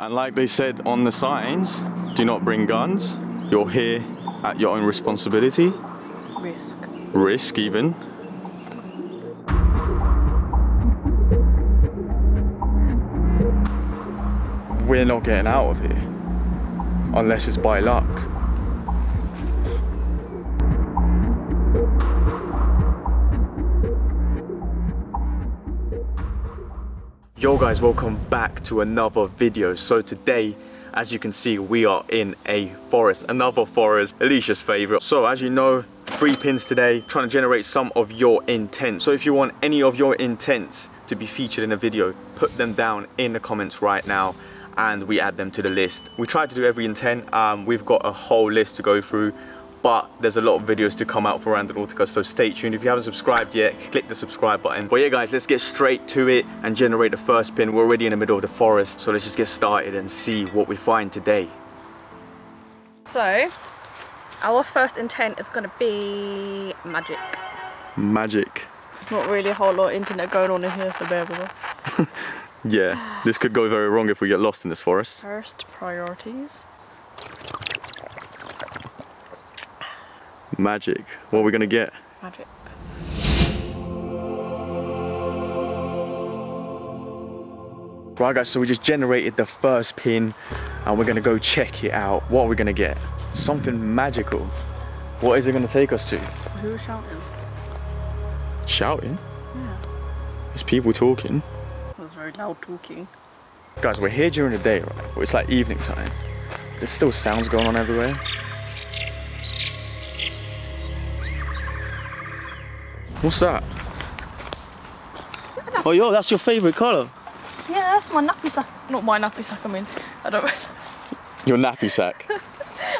And like they said on the signs, do not bring guns. You're here at your own responsibility. Risk even. We're not getting out of here unless it's by luck. Yo guys, welcome back to another video. So today, as you can see, we are in a forest, another forest, Alicia's favorite. So as you know, 3 pins today, trying to generate some of your intent. So if you want any of your intents to be featured in a video, put them down in the comments right now and we add them to the list. We try to do every intent. We've got a whole list to go through, but there's a lot of videos to come out for Randonautica, so stay tuned. If you haven't subscribed yet, click the subscribe button. But yeah guys, let's get straight to it and generate the first pin. We're already in the middle of the forest, so let's just get started and see what we find today. So, our first intent is gonna be magic. Magic. There's not really a whole lot of internet going on in here, so bear with us. Yeah, this could go very wrong if we get lost in this forest. First priorities. Magic. What are we gonna get? Magic. Right guys, so we just generated the first pin and we're gonna go check it out. What are we gonna get? Something magical. What is it gonna take us to? Who's shouting? Shouting? Yeah. There's people talking. It was very loud talking. Guys, we're here during the day, right? Well, it's like evening time. There's still sounds going on everywhere. What's that? Oh yo, that's your favourite colour? Yeah, that's my nappy sack. Not my nappy sack, I mean. I don't really... Your nappy sack?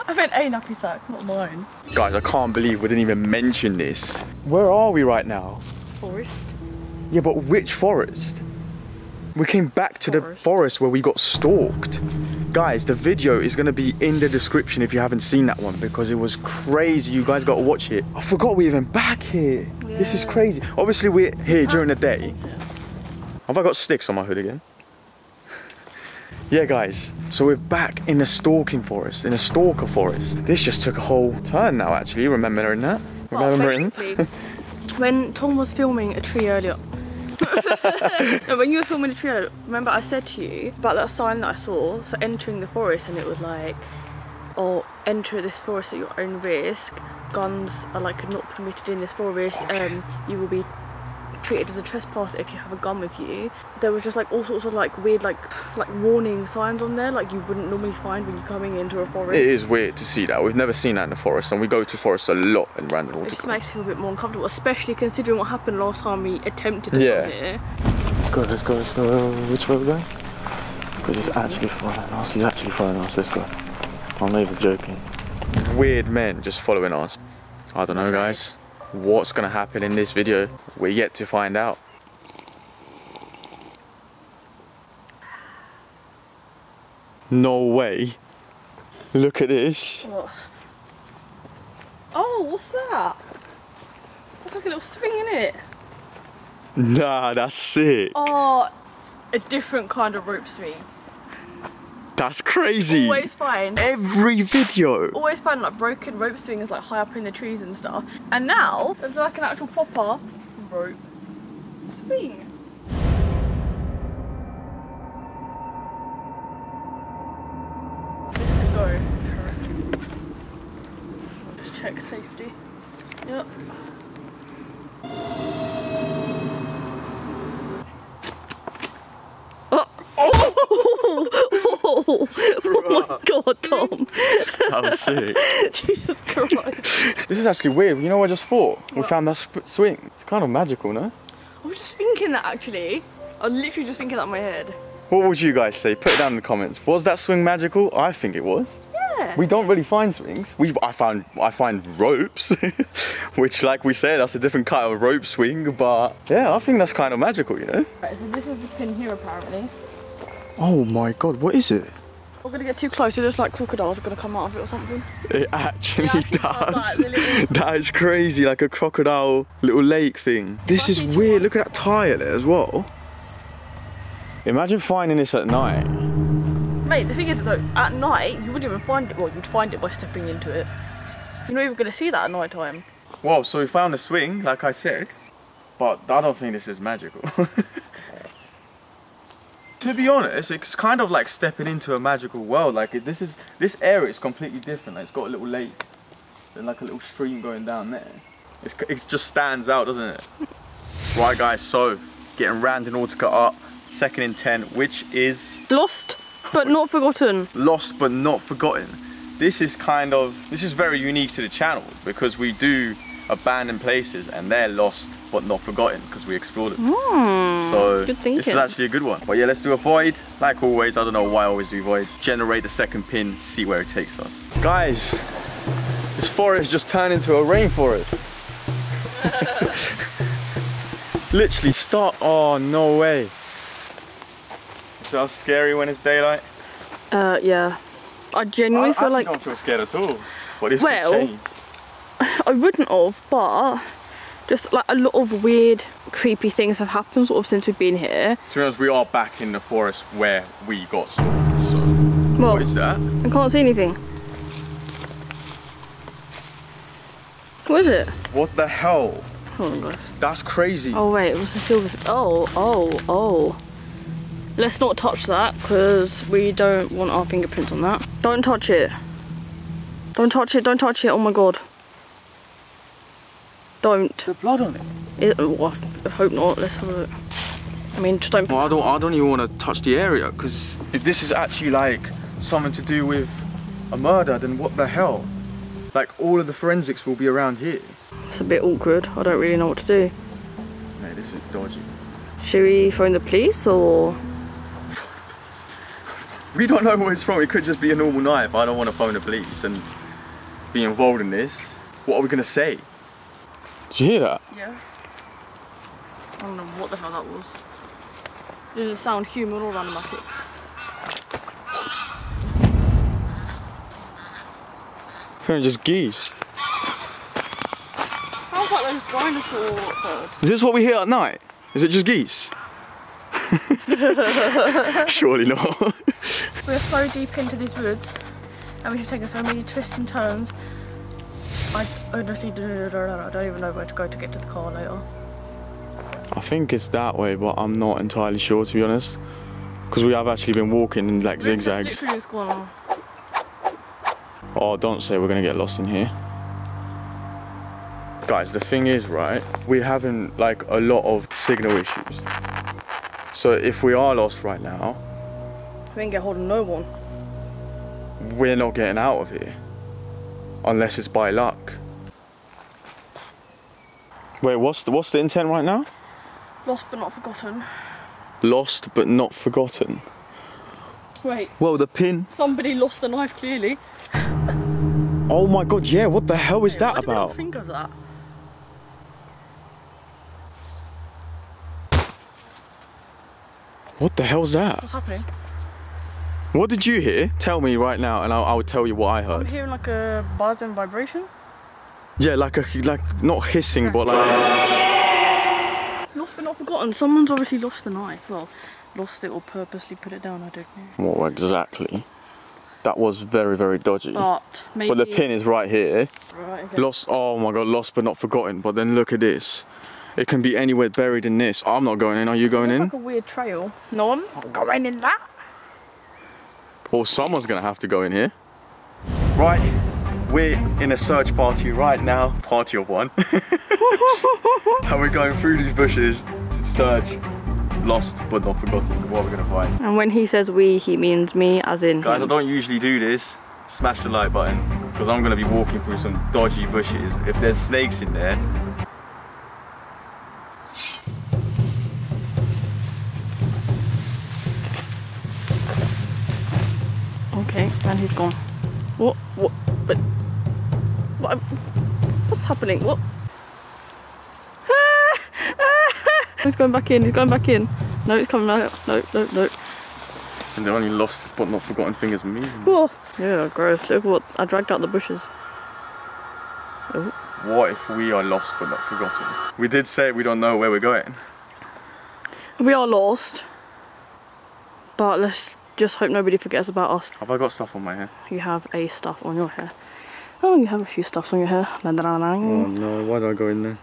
I meant a nappy sack, not mine. Guys, I can't believe we didn't even mention this. Where are we right now? Forest. Yeah, but which forest? We came back to the forest where we got stalked. Guys, the video is going to be in the description if you haven't seen that one, because it was crazy. You guys got to watch it. I forgot we're even back here. Yeah. This is crazy. Obviously, we're here during the day. Have I got sticks on my hood again? Yeah, guys. So we're back in the stalking forest, in a stalker forest. This just took a whole turn now, actually, remembering that. Remembering? Well, when Tom was filming a tree earlier, no, when you were filming the trio, remember I said to you about that sign that I saw, so entering the forest, and it was like, oh, enter this forest at your own risk, guns are like not permitted in this forest, and you will be treated as a trespasser if you have a gun with you. There was just like all sorts of like weird like warning signs on there, like you wouldn't normally find when you're coming into a forest. It is weird to see that. We've never seen that in the forest, and we go to forests a lot in Randonautica. It just makes me feel a bit more uncomfortable, especially considering what happened last time we attempted to come here. Let's go. Which way are we going? Because he's actually following us. He's actually following us. Let's go. I'm not even joking. Weird men just following us. I don't know, guys. What's gonna happen in this video? We're yet to find out. No way. Look at this. What? Oh, what's that? That's like a little swing, isn't it? Nah, that's sick. Oh, a different kind of rope swing. That's crazy. Always find. Every video. Always find like broken rope swings like high up in the trees and stuff. And now there's like an actual proper rope swing. This could go. Just check safety. Yep. Oh my god, Tom. That was sick. Jesus Christ. This is actually weird. You know what I just thought? What? We found that swing. It's kind of magical, no? I was just thinking that actually. I was literally just thinking that in my head. What would you guys say? Put it down in the comments. Was that swing magical? I think it was. Yeah. We don't really find swings. I find ropes, which like we said, that's a different kind of rope swing, but yeah, I think that's kind of magical, you know? Right, so this is the pin here apparently. Oh my god, what is it? We're gonna get too close, it looks like crocodiles are gonna come out of it or something. It actually does. That is crazy, like a crocodile little lake thing. This is weird, look at that tire there as well. Imagine finding this at night. Mate, the thing is though, at night you wouldn't even find it. Well, you'd find it by stepping into it. You're not even going to see that at night time. Well, so we found a swing, like I said, but I don't think this is magical. To be honest, it's kind of like stepping into a magical world. Like this area is completely different. Like, it's got a little lake and like a little stream going down there. It just stands out, doesn't it? Right guys, so getting Randonautica up, 2nd and 10, which is lost but not forgotten. Lost but not forgotten. This is very unique to the channel because we do abandoned places and they're lost but not forgotten because we explored it. So this is actually a good one. But yeah, let's do a void. Like always, I don't know why I always do voids. Generate the second pin, see where it takes us. Guys, this forest just turned into a rainforest. Literally start, oh no way. Is that scary when it's daylight? Yeah. I genuinely feel like... I don't feel scared at all. But it's well, I wouldn't have, but just like a lot of weird, creepy things have happened sort of since we've been here. To be honest, we are back in the forest where we got stolen, so... Well, what is that? I can't see anything. What is it? What the hell? Oh my god. That's crazy. Oh wait, it was a silver... Oh. Let's not touch that because we don't want our fingerprints on that. Don't touch it. Don't touch it, don't touch it. Oh my god. Don't. There's blood on it. Oh, I hope not. Let's have a look. I mean, just don't. Well, I don't even want to touch the area because if this is actually like something to do with a murder, then what the hell? Like all of the forensics will be around here. It's a bit awkward. I don't really know what to do. Hey, this is dodgy. Should we phone the police or? We don't know where it's from. It could just be a normal night, but I don't want to phone the police and be involved in this. What are we going to say? Did you hear that? Yeah. I don't know what the hell that was. Does it sound human or animatic? They're just geese. Sounds like those dinosaur birds. Is this what we hear at night? Is it just geese? Surely not. We're so deep into these woods and we have taken so many twists and turns. I honestly don't even know where to go to get to the car later. I think it's that way, but I'm not entirely sure, to be honest. Because we have actually been walking in like zigzags. Oh, don't say we're going to get lost in here. Guys, the thing is, right, we're having like a lot of signal issues. So if we are lost right now... we can get hold of no one. We're not getting out of here. Unless it's by luck. Wait, what's the intent right now? Lost but not forgotten. Lost but not forgotten. Wait. Well, the pin... somebody lost the knife, clearly. Oh my god, yeah, what the hell is that about? I didn't think of that. What the hell's that? What's happening? What did you hear? Tell me right now and I'll tell you what I heard. I'm hearing like a buzz and vibration? Yeah, like not hissing, but like... Lost but not forgotten. Someone's obviously lost the knife. Well, lost it or purposely put it down, I don't know. Well, exactly. That was very, very dodgy. But the pin is right here. Right, okay. Lost, oh my god, lost but not forgotten. But then look at this. It can be anywhere buried in this. I'm not going in, are you going in? Like a weird trail. No, I'm not going in that. Well, someone's gonna have to go in here. Right, we're in a search party right now. Party of one. And we're going through these bushes to search lost but not forgotten. What we're gonna find. And when he says we, he means me, as in guys, him. I don't usually do this. Smash the like button, because I'm gonna be walking through some dodgy bushes. If there's snakes in there. Okay, and he's gone. What, but what's happening, what? He's going back in, he's going back in. No, it's coming out, no. And the only lost but not forgotten thing is me. Oh, yeah, gross, look what, I dragged out the bushes. Oh. What if we are lost but not forgotten? We did say we don't know where we're going. We are lost, but let's just hope nobody forgets about us. Have I got stuff on my hair? You have a stuff on your hair. Oh, you have a few stuffs on your hair. Oh no, why did I go in there?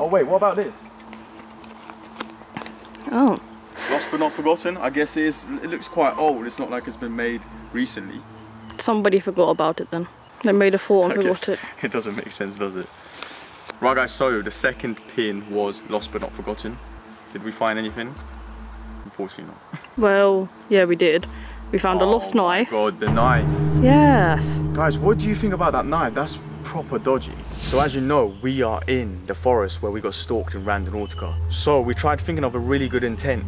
Oh wait, what about this? Oh. Lost but not forgotten, I guess it is. It looks quite old, it's not like it's been made recently. Somebody forgot about it then. They made a fall and forgot it. It doesn't make sense, does it? Right guys, so the second pin was lost but not forgotten. Did we find anything? Unfortunately not. Well, yeah we did. We found a lost knife. Oh god, the knife. Yes. Guys, what do you think about that knife? That's proper dodgy. So as you know, we are in the forest where we got stalked in Randonautica. So we tried thinking of a really good intent,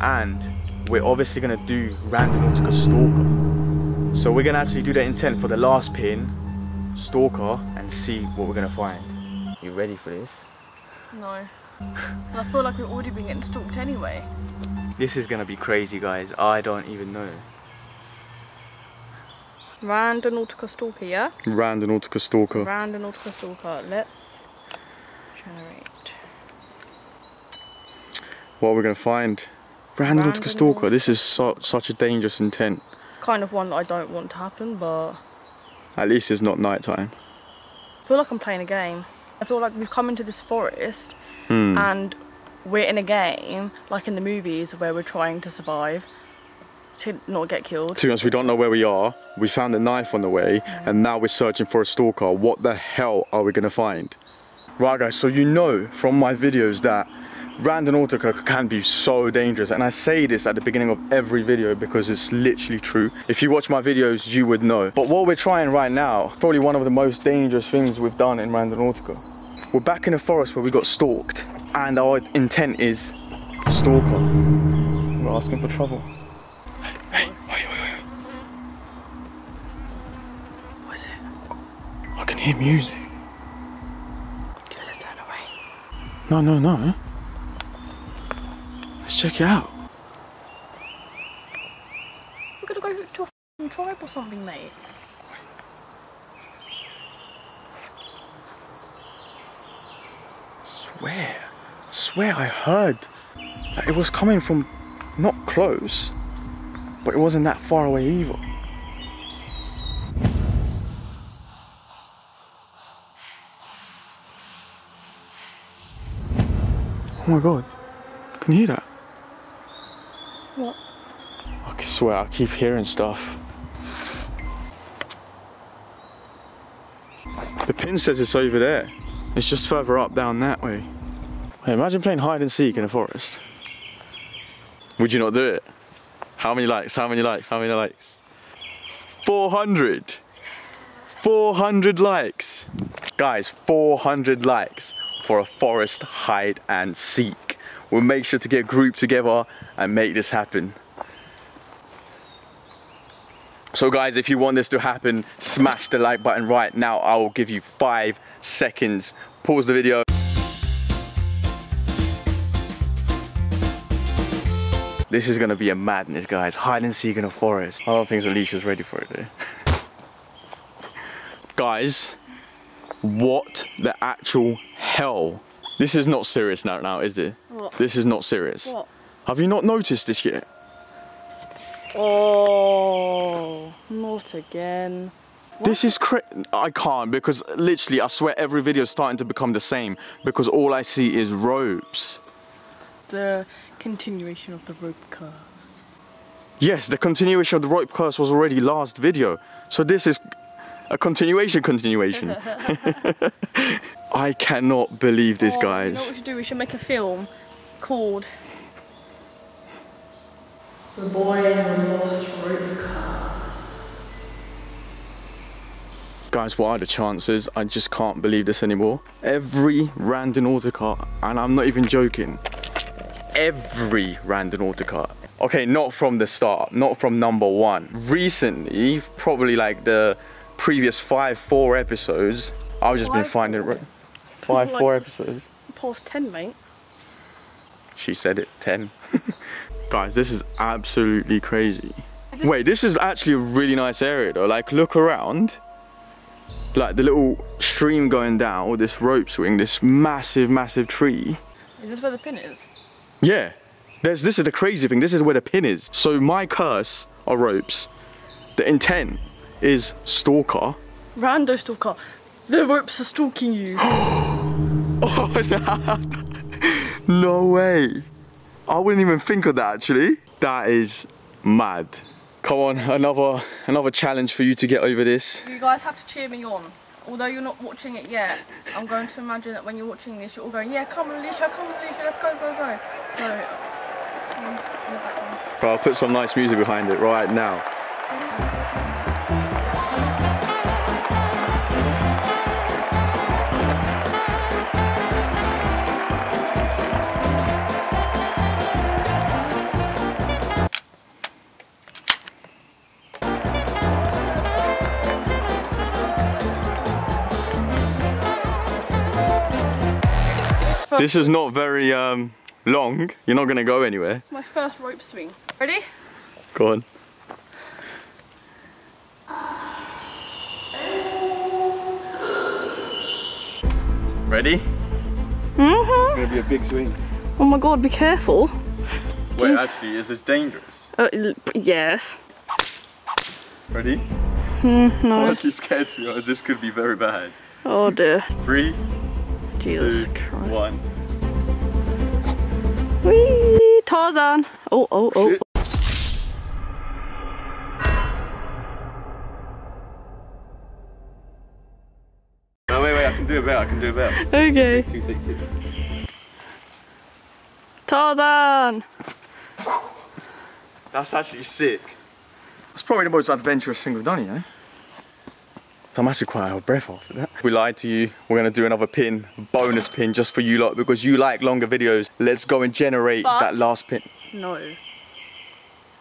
and we're obviously going to do Randonautica Stalker. So we're going to actually do the intent for the last pin, Stalker, and see what we're going to find. You ready for this? No. I feel like we've already been getting stalked anyway. This is going to be crazy guys, I don't even know. Randonautica Stalker, yeah? Randonautica Stalker. Randonautica Stalker. Let's generate. What are we going to find? Randonautica Stalker. This is such a dangerous intent. It's kind of one that I don't want to happen, but... At least it's not night time. I feel like I'm playing a game. I feel like we've come into this forest and we're in a game, like in the movies, where we're trying to survive. To not get killed. To be honest, we don't know where we are. We found a knife on the way and now we're searching for a stalker. What the hell are we going to find? Right guys, so you know from my videos that Randonautica can be so dangerous, and I say this at the beginning of every video because it's literally true. If you watch my videos you would know. But what we're trying right now, probably one of the most dangerous things we've done in Randonautica. We're back in the forest where we got stalked and our intent is stalker. We're asking for trouble. Hear music. Let's turn away. No, no, no. Let's check it out. We're gonna go to a f***ing tribe or something, mate. I swear I heard that it was coming from not close, but it wasn't that far away either. Oh my god, can you hear that? What? I swear, I keep hearing stuff. The pin says it's over there. It's just further up down that way. Hey, imagine playing hide and seek in a forest. Would you not do it? How many likes, how many likes, how many likes? 400! 400 likes! Guys, 400 likes. For a forest hide and seek. We'll make sure to get grouped together and make this happen. So guys, if you want this to happen, smash the like button right now. I will give you 5 seconds. Pause the video. This is gonna be a madness guys, hide and seek in a forest. I don't think Alicia's ready for it though. Guys, what the actual hell? This is not serious now, is it? What? This is not serious. What? Have you not noticed this yet? Oh, not again. What? This is I can't, because literally, I swear every video is starting to become the same because all I see is ropes. The continuation of the rope curse. Yes, the continuation of the rope curse was already last video. So this is a continuation. I cannot believe this, guys. You know what we should do? We should make a film called The Boy and the Lost Rope Curse. Guys, what are the chances? I just can't believe this anymore. Every Randonautica, and I'm not even joking, every Randonautica. Okay, not from the start, not from number one. Recently, probably like the previous 4 episodes, I've just been finding it. 4 episodes. Past 10, mate. She said it, 10. Guys, this is absolutely crazy. Wait, this is actually a really nice area though. Like, look around. Like the little stream going down with this rope swing, this massive, massive tree. Is this where the pin is? Yeah. This is the crazy thing. This is where the pin is. So my curse are ropes. The intent is stalker. Rando stalker. The ropes are stalking you. Oh, nah. No way. I wouldn't even think of that, actually. That is mad. Come on, another challenge for you to get over this. You guys have to cheer me on. Although you're not watching it yet, I'm going to imagine that when you're watching this, you're all going, yeah, come on, Alicia, let's go, go, go. So, well, I'll put some nice music behind it right now. This is not very long. You're not gonna go anywhere. My first rope swing. Ready? Go on. Ready? Mm-hmm. It's gonna be a big swing. Oh my god! Be careful. Wait, jeez. Actually, is this dangerous? Yes. Ready? No. I'm actually scared to be honest. This could be very bad. Oh dear. 3, 2, 1. Whee! Tarzan! Oh, oh, oh. Shit. No, wait, wait, I can do it better, I can do it better. Okay. Two. Tarzan! That's actually sick. That's probably the most adventurous thing we've done, you know? I'm actually quite out of breath after that. We lied to you. We're gonna do another pin, bonus pin, just for you lot, because you like longer videos. Let's go and generate that last pin. No,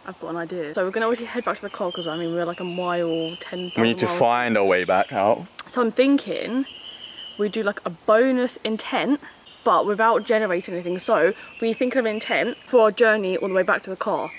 I've got an idea. So we're gonna obviously head back to the car, because I mean, we're like a mile, 10. We need to find our way back out. So I'm thinking we do like a bonus intent, but without generating anything. So we think of an intent for our journey all the way back to the car.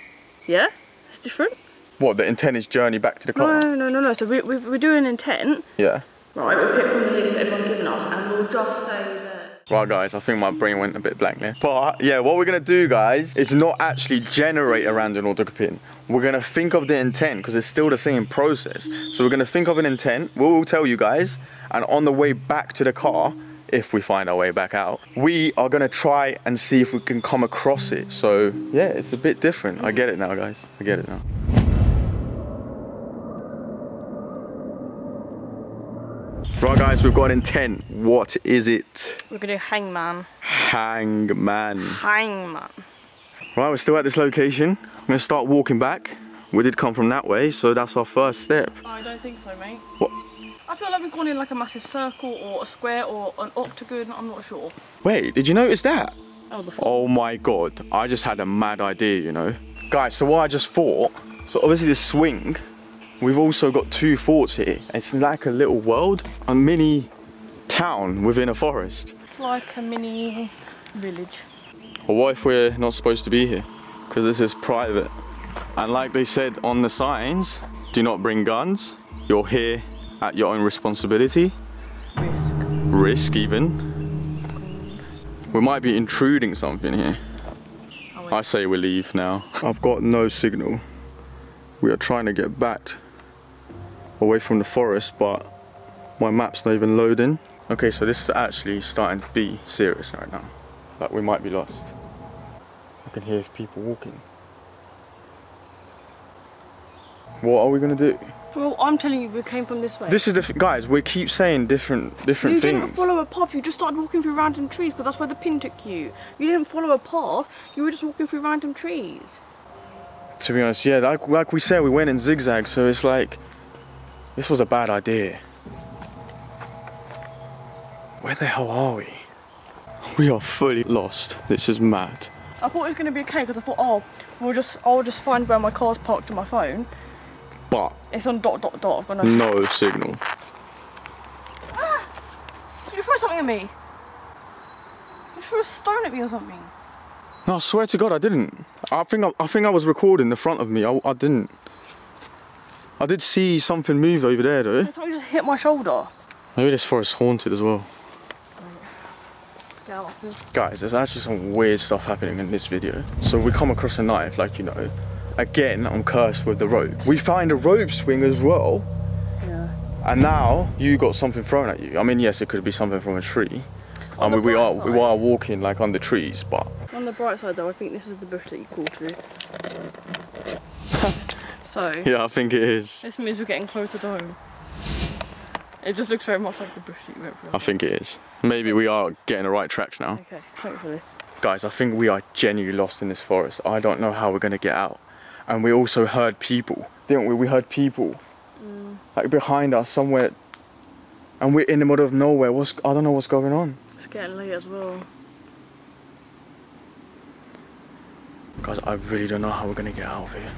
Yeah, it's different. What, the intent is journey back to the car? No. So we're doing intent. Yeah. Right, we'll pick from the list that everyone's given us and we'll just say that... Right guys, I think my brain went a bit blank there. But yeah, what we're going to do guys is not actually generate a Randonautica pin. We're going to think of the intent because it's still the same process. So we're going to think of an intent, we'll tell you guys, and on the way back to the car, if we find our way back out, we are going to try and see if we can come across it. So yeah, it's a bit different. I get it now guys, I get it now. Right guys, we've got an intent. What is it? We're gonna do hangman. Hangman. Hangman. Right, we're still at this location. I'm gonna start walking back. We did come from that way, so that's our first step. I don't think so, mate. What? I feel like we've gone in like a massive circle or a square or an octagon, I'm not sure. Wait, did you notice that? Oh my god, I just had a mad idea, you know. Guys, so what I just thought, so obviously this swing, we've also got two forts here. It's like a little world, a mini town within a forest. It's like a mini village. Well, what if we're not supposed to be here? Because this is private. And like they said on the signs, do not bring guns. You're here at your own responsibility. Risk. Risk even. We might be intruding something here. I say we leave now. I've got no signal. We are trying to get back away from the forest, but my map's not even loading. Okay, so this is actually starting to be serious right now. Like, we might be lost. I can hear people walking. What are we gonna do? Well, I'm telling you, we came from this way. This is the guys. We keep saying different things. You didn't follow a path. You just started walking through random trees because that's where the pin took you. You didn't follow a path. You were just walking through random trees. To be honest, yeah, like we said, we went in zigzag, so it's like, this was a bad idea. Where the hell are we? We are fully lost. This is mad. I thought it was going to be okay, because I thought, oh, I'll just find where my car's parked on my phone. But it's on ... No signal. Ah! Did you throw something at me? You threw a stone at me or something. No, I swear to God, I didn't. I think I was recording the front of me. I didn't. I did see something move over there, though. Something just hit my shoulder. Maybe this forest's haunted as well. Get out. Guys, there's actually some weird stuff happening in this video. So we come across a knife, like, you know. Again, I'm cursed with the rope. We find a rope swing as well. Yeah. And now you got something thrown at you. I mean, yes, it could be something from a tree. I mean, we are walking like under trees, but on the bright side, though, I think this is the bush that you called to. So yeah, I think it is. This means we're getting closer to home. It just looks very much like the bush that you went through. I think it is. Maybe we are getting the right tracks now. Okay, hopefully. Guys, I think we are genuinely lost in this forest. I don't know how we're going to get out. And we also heard people, didn't we? We heard people, like behind us somewhere, and we're in the middle of nowhere. I don't know what's going on. It's getting late as well. Guys, I really don't know how we're going to get out of here.